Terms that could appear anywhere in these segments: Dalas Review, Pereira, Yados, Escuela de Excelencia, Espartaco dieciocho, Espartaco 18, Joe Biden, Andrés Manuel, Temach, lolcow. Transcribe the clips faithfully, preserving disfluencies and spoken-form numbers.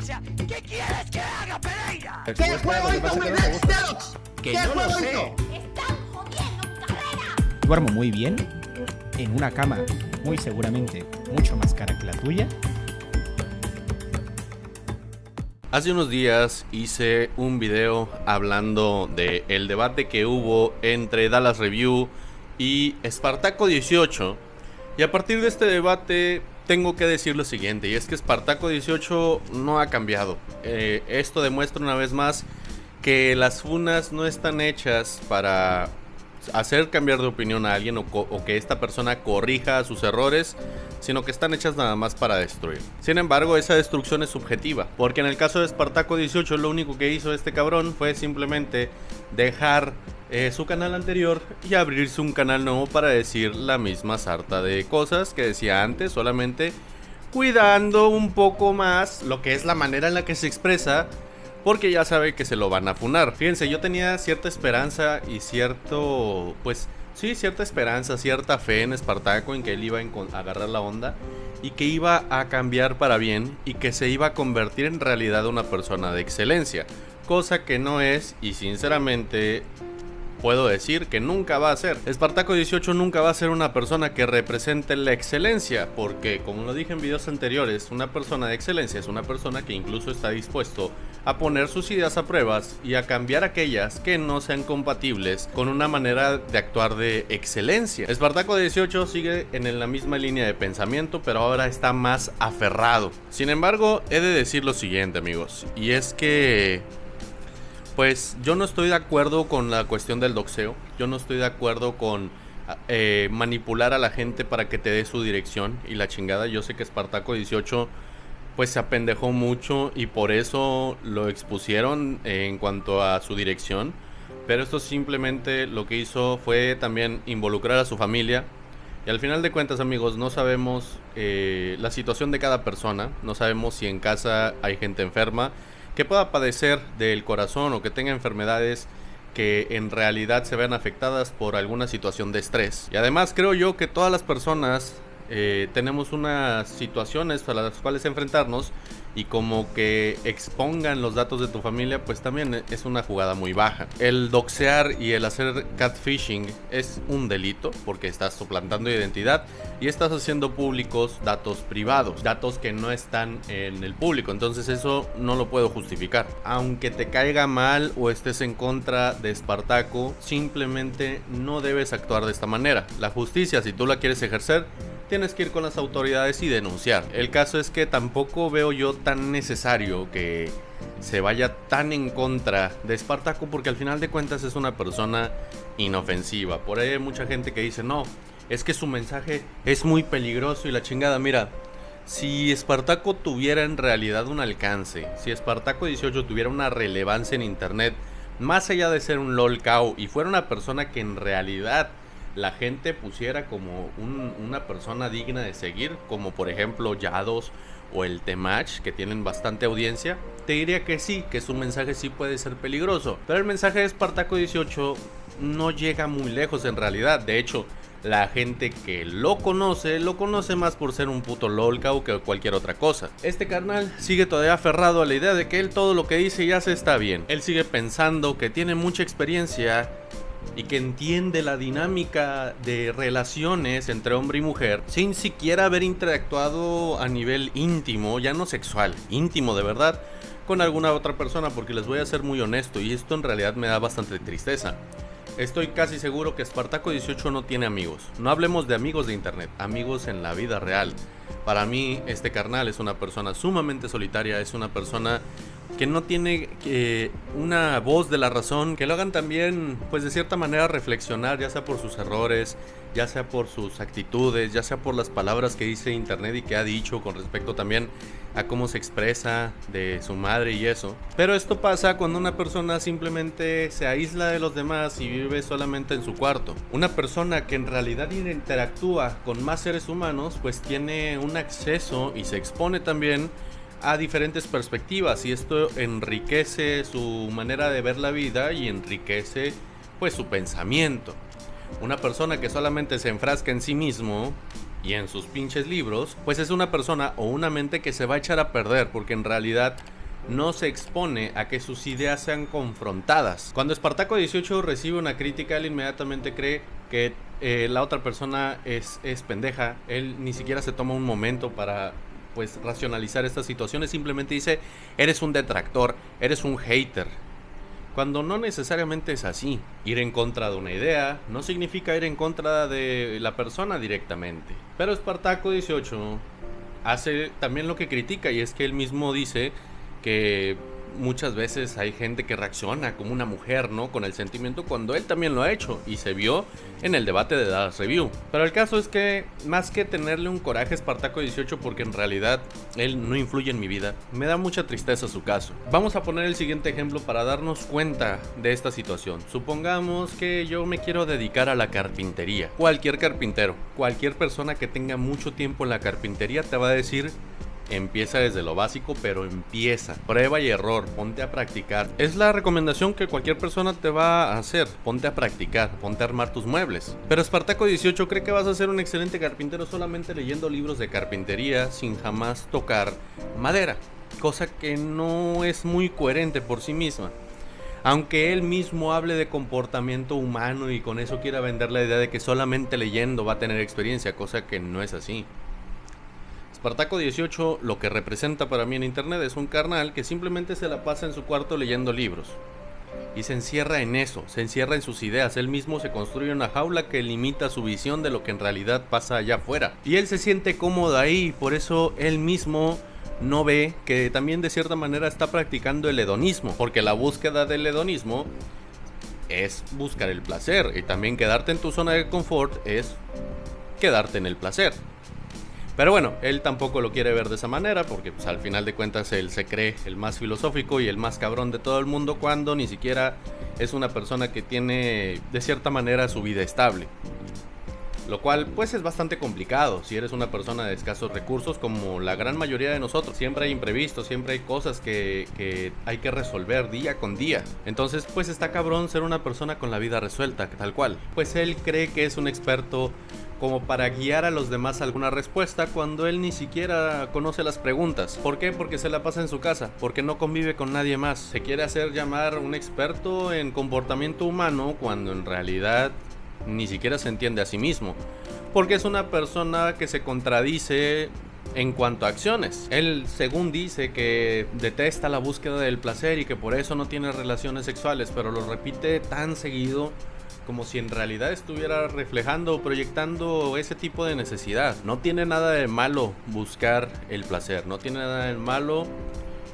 O sea, ¿qué quieres que haga, Pereira? ¿Qué juego hizo mi Blackstocks? ¿Qué juego hizo? ¡Están jodiendo mi carrera! Duermo muy bien, en una cama muy seguramente mucho más cara que la tuya. Hace unos días hice un video hablando de el debate que hubo entre Dalas Review y Espartaco dieciocho, y a partir de este debate tengo que decir lo siguiente, y es que Espartaco dieciocho no ha cambiado. Eh, esto demuestra una vez más que las funas no están hechas para hacer cambiar de opinión a alguien o, o que esta persona corrija sus errores, sino que están hechas nada más para destruir. Sin embargo, esa destrucción es subjetiva, porque en el caso de Espartaco dieciocho lo único que hizo este cabrón fue simplemente dejar eh, su canal anterior y abrirse un canal nuevo para decir la misma sarta de cosas que decía antes, solamente cuidando un poco más lo que es la manera en la que se expresa, porque ya sabe que se lo van a funar. Fíjense, yo tenía cierta esperanza y cierto... Pues sí, cierta esperanza, cierta fe en Espartaco, en que él iba a agarrar la onda y que iba a cambiar para bien y que se iba a convertir en realidad una persona de excelencia, cosa que no es, y sinceramente puedo decir que nunca va a ser. Espartaco dieciocho nunca va a ser una persona que represente la excelencia, porque como lo dije en videos anteriores, una persona de excelencia es una persona que incluso está dispuesto a poner sus ideas a pruebas y a cambiar aquellas que no sean compatibles con una manera de actuar de excelencia. Espartaco dieciocho sigue en la misma línea de pensamiento, pero ahora está más aferrado. Sin embargo, he de decir lo siguiente, amigos, y es que... pues yo no estoy de acuerdo con la cuestión del doxeo. Yo no estoy de acuerdo con eh, manipular a la gente para que te dé su dirección y la chingada. Yo sé que Espartaco dieciocho pues se apendejó mucho y por eso lo expusieron eh, en cuanto a su dirección, pero esto simplemente lo que hizo fue también involucrar a su familia. Y al final de cuentas, amigos, no sabemos eh, la situación de cada persona. No sabemos si en casa hay gente enferma que pueda padecer del corazón o que tenga enfermedades que en realidad se vean afectadas por alguna situación de estrés. Y además creo yo que todas las personas eh, tenemos unas situaciones a las cuales enfrentarnos, y como que expongan los datos de tu familia pues también es una jugada muy baja. El doxear y el hacer catfishing es un delito, porque estás suplantando identidad y estás haciendo públicos datos privados, datos que no están en el público. Entonces eso no lo puedo justificar. Aunque te caiga mal o estés en contra de Espartaco, simplemente no debes actuar de esta manera. La justicia, si tú la quieres ejercer, tienes que ir con las autoridades y denunciar. El caso es que tampoco veo yo tan necesario que se vaya tan en contra de Espartaco, porque al final de cuentas es una persona inofensiva. Por ahí hay mucha gente que dice, no, es que su mensaje es muy peligroso y la chingada. Mira, si Espartaco tuviera en realidad un alcance, si Espartaco dieciocho tuviera una relevancia en internet, más allá de ser un lol cow, y fuera una persona que en realidad la gente pusiera como un, una persona digna de seguir, como por ejemplo Yados o el Temach, que tienen bastante audiencia, te diría que sí, que su mensaje sí puede ser peligroso. Pero el mensaje de Espartaco dieciocho no llega muy lejos en realidad. De hecho, la gente que lo conoce, lo conoce más por ser un puto lolcow que cualquier otra cosa. Este carnal sigue todavía aferrado a la idea de que él todo lo que dice y hace está bien. Él sigue pensando que tiene mucha experiencia y que entiende la dinámica de relaciones entre hombre y mujer sin siquiera haber interactuado a nivel íntimo, ya no sexual, íntimo de verdad, con alguna otra persona. Porque les voy a ser muy honesto, y esto en realidad me da bastante tristeza, estoy casi seguro que Espartaco dieciocho no tiene amigos. No hablemos de amigos de internet, amigos en la vida real. Para mí este carnal es una persona sumamente solitaria, es una persona que no tiene eh, una voz de la razón, que lo hagan también pues de cierta manera reflexionar, ya sea por sus errores, ya sea por sus actitudes, ya sea por las palabras que dice internet y que ha dicho con respecto también a cómo se expresa de su madre y eso. Pero esto pasa cuando una persona simplemente se aísla de los demás y vive solamente en su cuarto. Una persona que en realidad interactúa con más seres humanos pues tiene un acceso y se expone también a diferentes perspectivas, y esto enriquece su manera de ver la vida y enriquece pues su pensamiento. Una persona que solamente se enfrasca en sí mismo y en sus pinches libros, pues es una persona o una mente que se va a echar a perder porque en realidad no se expone a que sus ideas sean confrontadas. Cuando Espartaco dieciocho recibe una crítica, él inmediatamente cree que eh, la otra persona es, es pendeja. Él ni siquiera se toma un momento para pues racionalizar estas situaciones, simplemente dice: eres un detractor, eres un hater. Cuando no necesariamente es así. Ir en contra de una idea no significa ir en contra de la persona directamente. Pero Espartaco dieciocho hace también lo que critica, y es que él mismo dice que muchas veces hay gente que reacciona como una mujer, ¿no?, con el sentimiento, cuando él también lo ha hecho y se vio en el debate de Dalas Review. Pero el caso es que más que tenerle un coraje a Espartaco dieciocho, porque en realidad él no influye en mi vida, me da mucha tristeza su caso. Vamos a poner el siguiente ejemplo para darnos cuenta de esta situación. Supongamos que yo me quiero dedicar a la carpintería. Cualquier carpintero, cualquier persona que tenga mucho tiempo en la carpintería te va a decir: empieza desde lo básico, pero empieza. Prueba y error, ponte a practicar. Es la recomendación que cualquier persona te va a hacer: ponte a practicar, ponte a armar tus muebles. Pero Espartaco dieciocho cree que vas a ser un excelente carpintero solamente leyendo libros de carpintería sin jamás tocar madera, cosa que no es muy coherente por sí misma. Aunque él mismo hable de comportamiento humano y con eso quiera vender la idea de que solamente leyendo va a tener experiencia, cosa que no es así. Espartaco dieciocho lo que representa para mí en internet es un carnal que simplemente se la pasa en su cuarto leyendo libros y se encierra en eso, se encierra en sus ideas. Él mismo se construye una jaula que limita su visión de lo que en realidad pasa allá afuera, y él se siente cómodo ahí. Por eso él mismo no ve que también de cierta manera está practicando el hedonismo, porque la búsqueda del hedonismo es buscar el placer, y también quedarte en tu zona de confort es quedarte en el placer. Pero bueno, él tampoco lo quiere ver de esa manera, porque pues, al final de cuentas él se cree el más filosófico y el más cabrón de todo el mundo, cuando ni siquiera es una persona que tiene de cierta manera su vida estable. Lo cual pues es bastante complicado si eres una persona de escasos recursos, como la gran mayoría de nosotros. Siempre hay imprevistos, siempre hay cosas que, que hay que resolver día con día. Entonces pues está cabrón ser una persona con la vida resuelta, tal cual. Pues él cree que es un experto como para guiar a los demás a alguna respuesta, cuando él ni siquiera conoce las preguntas. ¿Por qué? Porque se la pasa en su casa, porque no convive con nadie más. Se quiere hacer llamar un experto en comportamiento humano, cuando en realidad ni siquiera se entiende a sí mismo, porque es una persona que se contradice en cuanto a acciones. Él, según dice, que detesta la búsqueda del placer y que por eso no tiene relaciones sexuales, pero lo repite tan seguido como si en realidad estuviera reflejando o proyectando ese tipo de necesidad. No tiene nada de malo buscar el placer, no tiene nada de malo,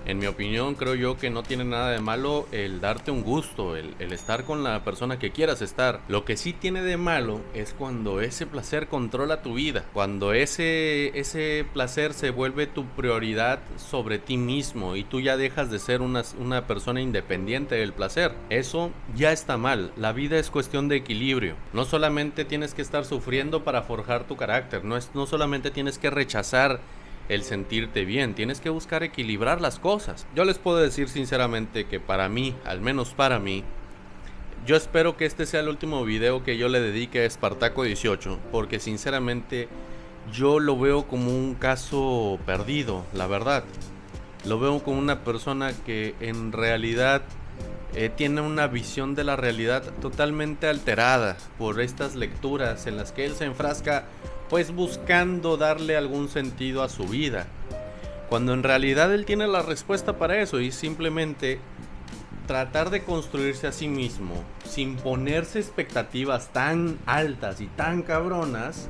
en mi opinión, creo yo que no tiene nada de malo el darte un gusto, el, el estar con la persona que quieras estar. Lo que sí tiene de malo es cuando ese placer controla tu vida, cuando ese, ese placer se vuelve tu prioridad sobre ti mismo y tú ya dejas de ser una, una persona independiente del placer. Eso ya está mal. La vida es cuestión de equilibrio. No solamente tienes que estar sufriendo para forjar tu carácter, no, es, no solamente tienes que rechazar el sentirte bien, tienes que buscar equilibrar las cosas. Yo les puedo decir sinceramente que para mí, al menos para mí, yo espero que este sea el último video que yo le dedique a Espartaco dieciocho, porque sinceramente yo lo veo como un caso perdido, la verdad. Lo veo como una persona que en realidad eh, tiene una visión de la realidad totalmente alterada por estas lecturas en las que él se enfrasca, pues buscando darle algún sentido a su vida, cuando en realidad él tiene la respuesta para eso, y simplemente tratar de construirse a sí mismo sin ponerse expectativas tan altas y tan cabronas,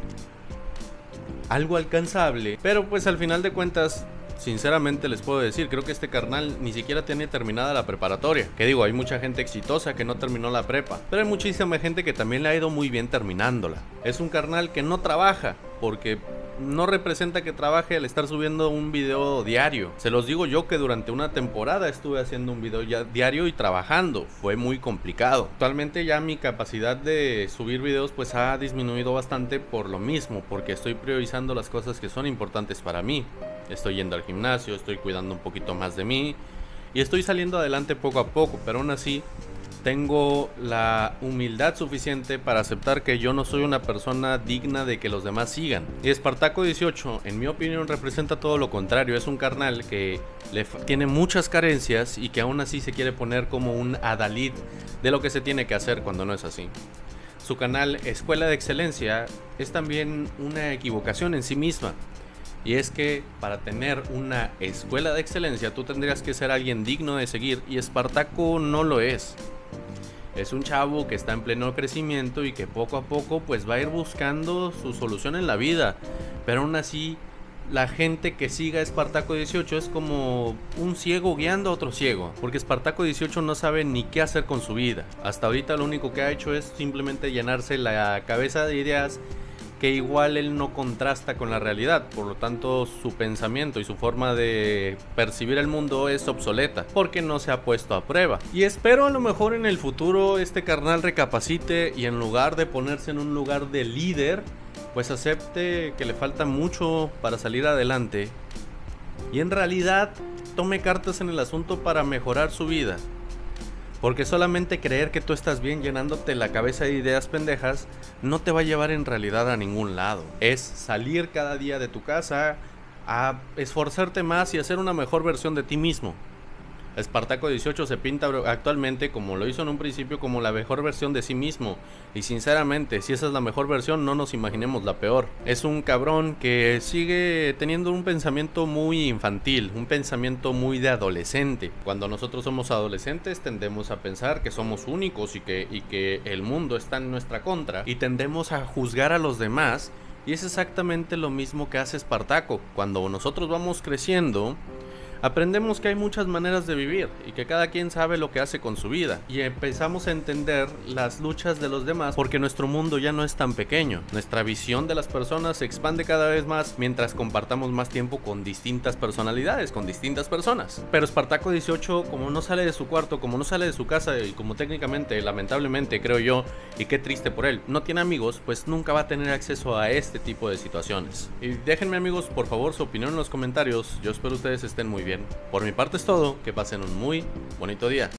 algo alcanzable. Pero pues al final de cuentas, sinceramente les puedo decir, creo que este carnal ni siquiera tiene terminada la preparatoria. Que digo, hay mucha gente exitosa que no terminó la prepa, pero hay muchísima gente que también le ha ido muy bien terminándola. Es un carnal que no trabaja, porque no representa que trabaje al estar subiendo un video diario. Se los digo yo, que durante una temporada estuve haciendo un video ya diario y trabajando. Fue muy complicado. Actualmente ya mi capacidad de subir videos pues ha disminuido bastante por lo mismo, porque estoy priorizando las cosas que son importantes para mí. Estoy yendo al gimnasio, estoy cuidando un poquito más de mí y estoy saliendo adelante poco a poco, pero aún así tengo la humildad suficiente para aceptar que yo no soy una persona digna de que los demás sigan. Y Espartaco dieciocho, en mi opinión, representa todo lo contrario. Es un carnal que le tiene muchas carencias y que aún así se quiere poner como un adalid de lo que se tiene que hacer cuando no es así. Su canal Escuela de Excelencia es también una equivocación en sí misma. Y es que para tener una escuela de excelencia tú tendrías que ser alguien digno de seguir, y Espartaco no lo es. Es un chavo que está en pleno crecimiento y que poco a poco pues va a ir buscando su solución en la vida. Pero aún así la gente que siga a Espartaco dieciocho es como un ciego guiando a otro ciego, porque Espartaco dieciocho no sabe ni qué hacer con su vida. Hasta ahorita lo único que ha hecho es simplemente llenarse la cabeza de ideas que igual él no contrasta con la realidad, por lo tanto su pensamiento y su forma de percibir el mundo es obsoleta, porque no se ha puesto a prueba. Y espero a lo mejor en el futuro este carnal recapacite y en lugar de ponerse en un lugar de líder, pues acepte que le falta mucho para salir adelante y en realidad tome cartas en el asunto para mejorar su vida. Porque solamente creer que tú estás bien llenándote la cabeza de ideas pendejas no te va a llevar en realidad a ningún lado. Es salir cada día de tu casa a esforzarte más y hacer una mejor versión de ti mismo. Espartaco dieciocho se pinta actualmente, como lo hizo en un principio, como la mejor versión de sí mismo. Y sinceramente, si esa es la mejor versión, no nos imaginemos la peor. Es un cabrón que sigue teniendo un pensamiento muy infantil, un pensamiento muy de adolescente. Cuando nosotros somos adolescentes tendemos a pensar que somos únicos y que, y que el mundo está en nuestra contra. Y tendemos a juzgar a los demás. Y es exactamente lo mismo que hace Espartaco. Cuando nosotros vamos creciendo, aprendemos que hay muchas maneras de vivir y que cada quien sabe lo que hace con su vida, y empezamos a entender las luchas de los demás porque nuestro mundo ya no es tan pequeño. Nuestra visión de las personas se expande cada vez más mientras compartamos más tiempo con distintas personalidades, con distintas personas. Pero Espartaco dieciocho, como no sale de su cuarto, como no sale de su casa y como técnicamente, lamentablemente creo yo, y qué triste por él, no tiene amigos, pues nunca va a tener acceso a este tipo de situaciones. Y déjenme, amigos, por favor su opinión en los comentarios. Yo espero ustedes estén muy bien. Por mi parte es todo, que pasen un muy bonito día.